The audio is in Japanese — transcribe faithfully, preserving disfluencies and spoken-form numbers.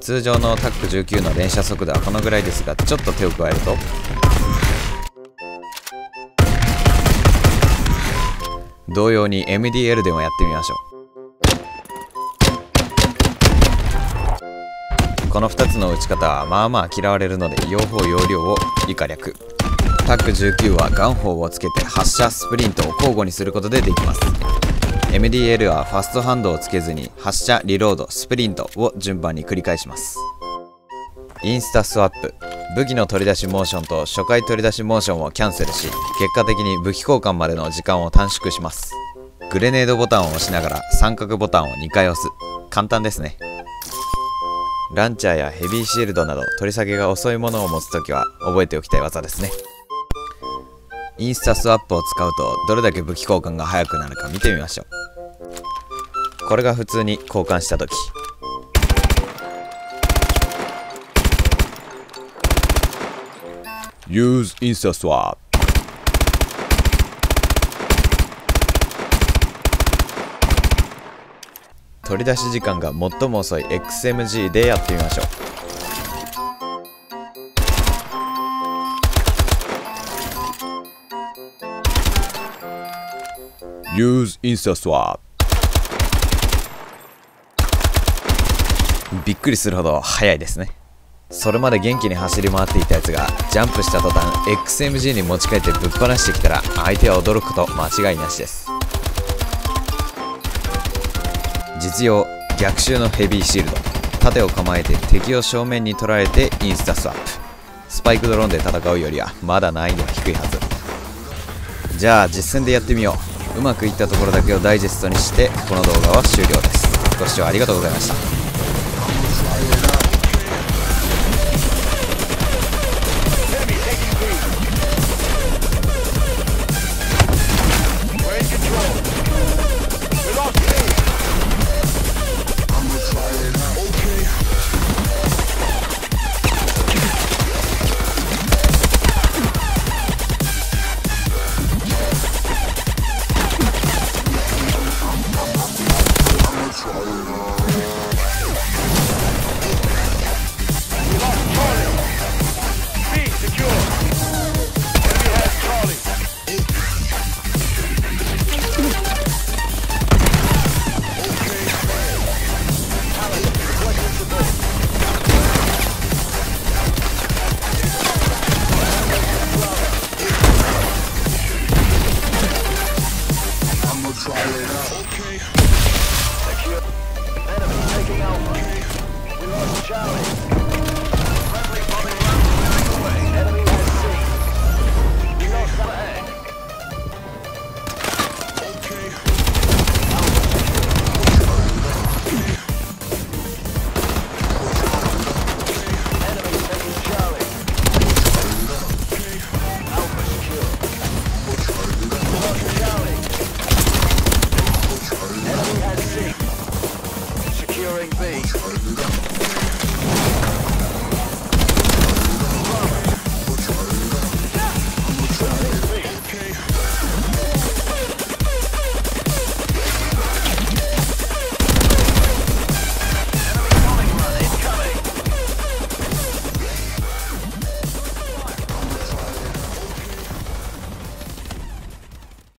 通常のタックじゅうきゅうの連射速度はこのぐらいですが、ちょっと手を加えると同様に エムディーエル でもやってみましょう。このふたつの打ち方はまあまあ嫌われるので、用法用量を以下略。タックじゅうきゅうはガン砲をつけて発射スプリントを交互にすることでできます。 エムディーエル はファストハンドをつけずに発射、リロード、スプリントを順番に繰り返します。インスタスワップ、武器の取り出しモーションと初回取り出しモーションをキャンセルし、結果的に武器交換までの時間を短縮します。グレネードボタンを押しながら三角ボタンをにかい押す。簡単ですね。ランチャーやヘビーシールドなど取り下げが遅いものを持つときは覚えておきたい技ですね。インスタスワップを使うとどれだけ武器交換が速くなるか見てみましょう。これが普通に交換した時、Use Insta Swap。 取り出し時間が最も遅い エックスエムジー でやってみましょう。Use Insta Swap。 びっくりするほど早いですね。それまで元気に走り回っていたやつがジャンプした途端 エックスエムジー に持ち帰ってぶっ放してきたら、相手は驚くこと間違いなしです。実用逆襲のヘビーシールド、盾を構えて敵を正面に捉えてインスタスワップ。スパイクドローンで戦うよりはまだ難易度は低いはず。じゃあ実戦でやってみよう。うまくいったところだけをダイジェストにしてこの動画は終了です。ご視聴ありがとうございました。Securing B.